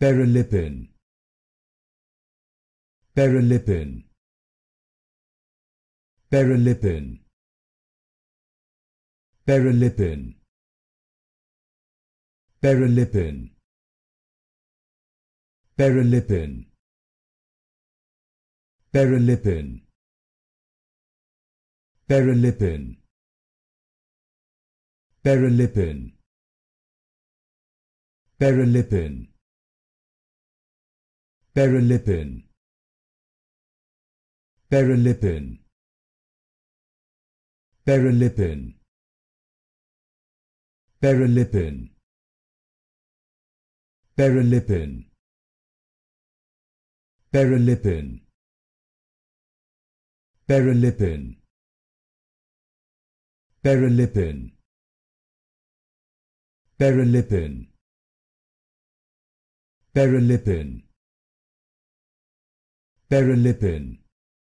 Perilipin. Perilipin. Perilipin. Perilipin. Perilipin. Perilipin. Perilipin. Perilipin. Perilipin. Perilipin. Perilipin. Perilipin. Perilipin. Perilipin. Perilipin. Perilipin. Perilipin. Perilipin. Perilipin. Perilipin. Perilipin.